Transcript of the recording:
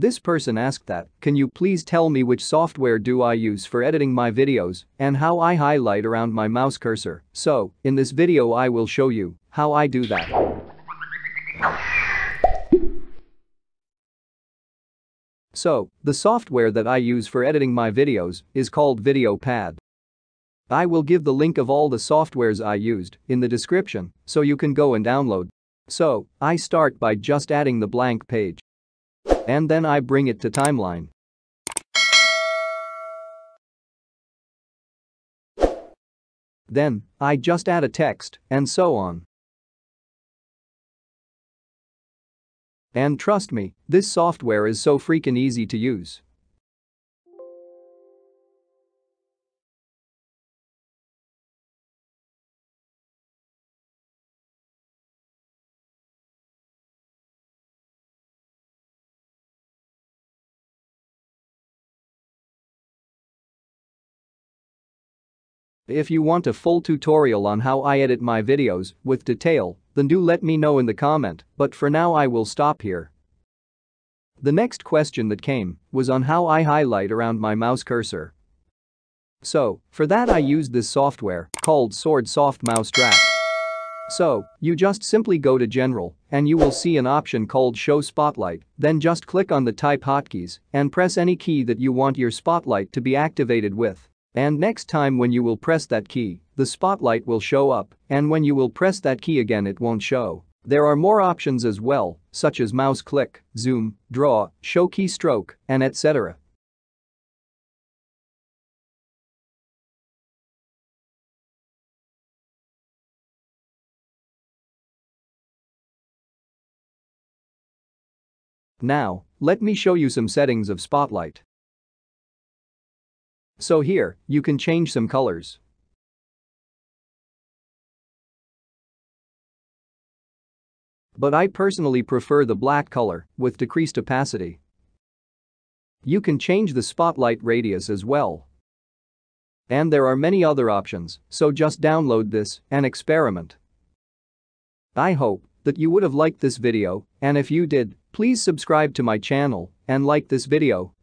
This person asked that, can you please tell me which software do I use for editing my videos and how I highlight around my mouse cursor. So, in this video I will show you how I do that. So, the software that I use for editing my videos is called VideoPad. I will give the link of all the softwares I used in the description so you can go and download. So, I start by just adding the blank page. And then I bring it to timeline. Then, I just add a text and so on. And trust me, this software is so freaking easy to use. If you want a full tutorial on how I edit my videos with detail, then do let me know in the comment, but for now I will stop here. The next question that came was on how I highlight around my mouse cursor. So, for that I used this software called Swordsoft Mousetrack. So, you just simply go to General and you will see an option called Show Spotlight, then just click on the type hotkeys and press any key that you want your spotlight to be activated with. And next time when you will press that key, the spotlight will show up, and when you will press that key again it won't show. There are more options as well, such as mouse click, zoom, draw, show keystroke, and etc. Now, let me show you some settings of Spotlight. So here, you can change some colors. But I personally prefer the black color with decreased opacity. You can change the spotlight radius as well. And there are many other options, so just download this and experiment. I hope that you would have liked this video, and if you did, please subscribe to my channel and like this video.